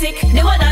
basic. They want